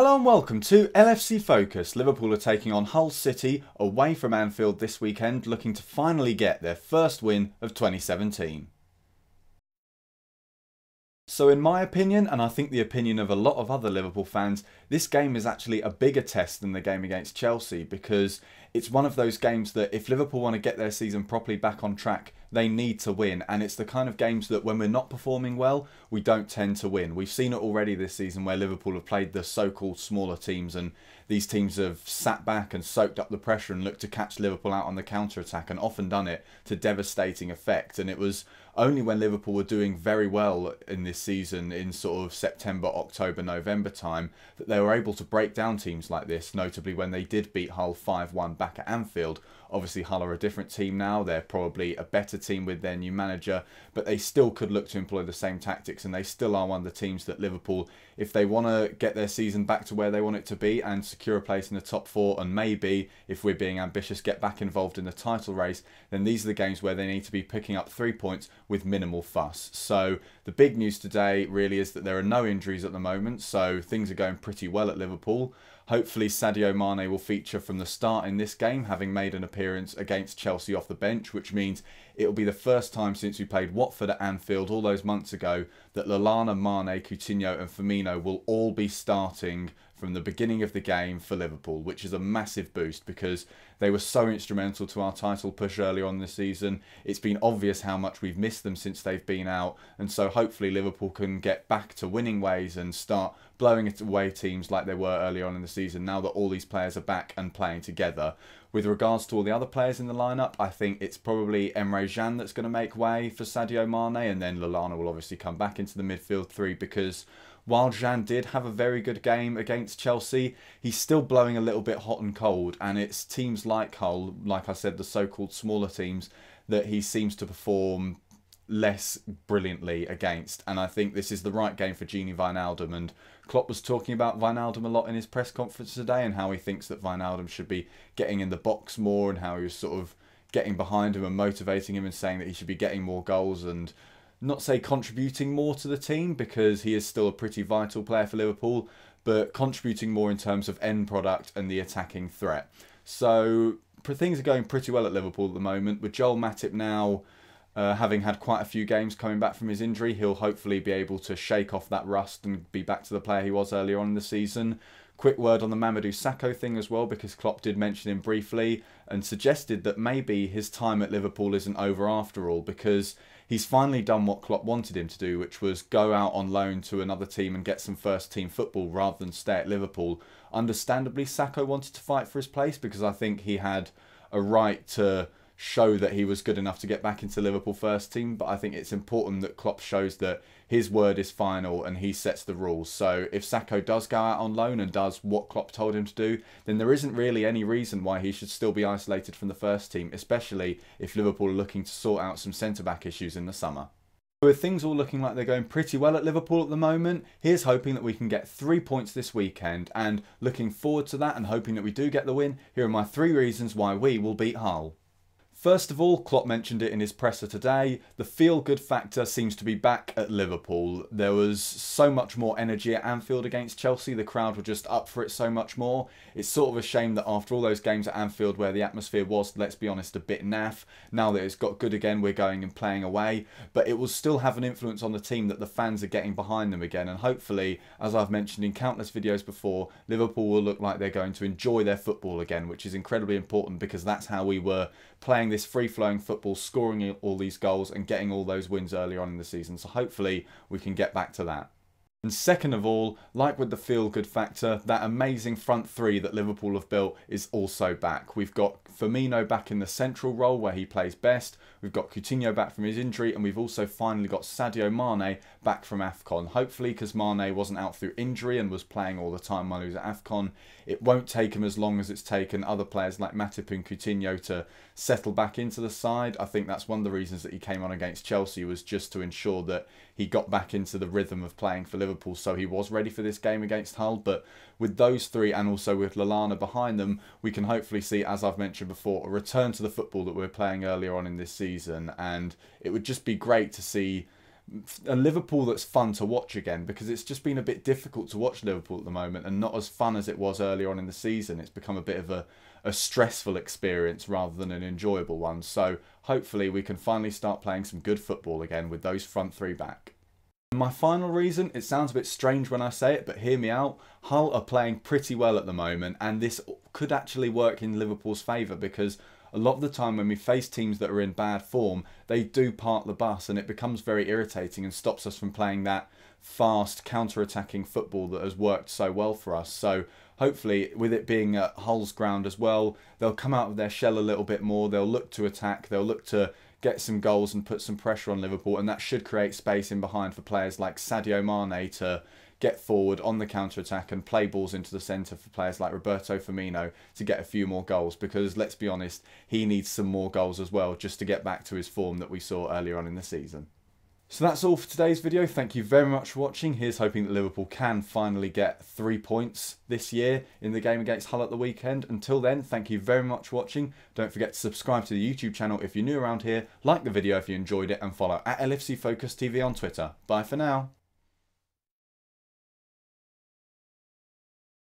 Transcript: Hello and welcome to LFC Focus. Liverpool are taking on Hull City away from Anfield this weekend, looking to finally get their first win of 2017. So in my opinion, and I think the opinion of a lot of other Liverpool fans, this game is actually a bigger test than the game against Chelsea, because it's one of those games that if Liverpool want to get their season properly back on track, they need to win. And it's the kind of games that when we're not performing well, we don't tend to win. We've seen it already this season where Liverpool have played the so-called smaller teams, and these teams have sat back and soaked up the pressure and looked to catch Liverpool out on the counter-attack, and often done it to devastating effect. And it was only when Liverpool were doing very well in this season, in sort of September, October, November time, that they were able to break down teams like this, notably when they did beat Hull 5-1 back at Anfield. Obviously Hull are a different team now, they're probably a better team with their new manager, but they still could look to employ the same tactics, and they still are one of the teams that Liverpool, if they want to get their season back to where they want it to be and secure a place in the top four, and maybe, if we're being ambitious, get back involved in the title race, then these are the games where they need to be picking up 3 points with minimal fuss. So the big news today really is that there are no injuries at the moment, so things are going pretty well at Liverpool. Hopefully Sadio Mane will feature from the start in this game, having made an appearance against Chelsea off the bench, which means it'll be the first time since we played Watford at Anfield all those months ago that Lallana, Mane, Coutinho and Firmino will all be starting from the beginning of the game for Liverpool, which is a massive boost because they were so instrumental to our title push earlier on this season. It's been obvious how much we've missed them since they've been out, and so hopefully Liverpool can get back to winning ways and start blowing it away teams like they were earlier on in the season, now that all these players are back and playing together. With regards to all the other players in the lineup, I think it's probably Emre Can that's going to make way for Sadio Mane, and then Lallana will obviously come back into the midfield three, because while Can did have a very good game against Chelsea, he's still blowing a little bit hot and cold, and it's teams like Hull, like I said, the so-called smaller teams, that he seems to perform less brilliantly against. And I think this is the right game for Gini Wijnaldum, and Klopp was talking about Wijnaldum a lot in his press conference today, and how he thinks that Wijnaldum should be getting in the box more, and how he was sort of getting behind him and motivating him, and saying that he should be getting more goals and not say contributing more to the team, because he is still a pretty vital player for Liverpool, but contributing more in terms of end product and the attacking threat. So things are going pretty well at Liverpool at the moment. With Joel Matip now having had quite a few games coming back from his injury, he'll hopefully be able to shake off that rust and be back to the player he was earlier on in the season. Quick word on the Mamadou Sakho thing as well, because Klopp did mention him briefly and suggested that maybe his time at Liverpool isn't over after all, because he's finally done what Klopp wanted him to do, which was go out on loan to another team and get some first team football rather than stay at Liverpool. Understandably, Sakho wanted to fight for his place, because I think he had a right to show that he was good enough to get back into Liverpool first team, but I think it's important that Klopp shows that his word is final and he sets the rules. So if Sakho does go out on loan and does what Klopp told him to do, then there isn't really any reason why he should still be isolated from the first team, especially if Liverpool are looking to sort out some centre-back issues in the summer. With things all looking like they're going pretty well at Liverpool at the moment, here's hoping that we can get 3 points this weekend, and looking forward to that and hoping that we do get the win, here are my 3 reasons why we will beat Hull. First of all, Klopp mentioned it in his presser today, the feel-good factor seems to be back at Liverpool. There was so much more energy at Anfield against Chelsea, the crowd were just up for it so much more. It's sort of a shame that after all those games at Anfield where the atmosphere was, let's be honest, a bit naff, now that it's got good again, we're going and playing away, but it will still have an influence on the team that the fans are getting behind them again, and hopefully, as I've mentioned in countless videos before, Liverpool will look like they're going to enjoy their football again, which is incredibly important, because that's how we were playing this free-flowing football, scoring all these goals and getting all those wins early on in the season. So hopefully we can get back to that. And second of all, like with the feel-good factor, that amazing front three that Liverpool have built is also back. We've got Firmino back in the central role where he plays best, we've got Coutinho back from his injury, and we've also finally got Sadio Mane back from AFCON. Hopefully, because Mane wasn't out through injury and was playing all the time while he was at AFCON, it won't take him as long as it's taken other players like Matip and Coutinho to settle back into the side. I think that's one of the reasons that he came on against Chelsea, was just to ensure that he got back into the rhythm of playing for Liverpool, so he was ready for this game against Hull. But with those three, and also with Lallana behind them, we can hopefully see, as I've mentioned before, a return to the football that we were playing earlier on in this season, and it would just be great to see a Liverpool that's fun to watch again, because it's just been a bit difficult to watch Liverpool at the moment and not as fun as it was earlier on in the season. It's become a bit of a stressful experience rather than an enjoyable one. So hopefully we can finally start playing some good football again with those front three back. My final reason, it sounds a bit strange when I say it, but hear me out. Hull are playing pretty well at the moment, and this could actually work in Liverpool's favour, because a lot of the time when we face teams that are in bad form, they do park the bus, and it becomes very irritating and stops us from playing that fast counter-attacking football that has worked so well for us. So hopefully, with it being at Hull's ground as well, they'll come out of their shell a little bit more, they'll look to attack, they'll look to get some goals and put some pressure on Liverpool, and that should create space in behind for players like Sadio Mane to get forward on the counter-attack and play balls into the centre for players like Roberto Firmino to get a few more goals, because let's be honest, he needs some more goals as well just to get back to his form that we saw earlier on in the season. So that's all for today's video. Thank you very much for watching. Here's hoping that Liverpool can finally get 3 points this year in the game against Hull at the weekend. Until then, thank you very much for watching. Don't forget to subscribe to the YouTube channel if you're new around here, like the video if you enjoyed it, and follow at LFC Focus TV on Twitter. Bye for now.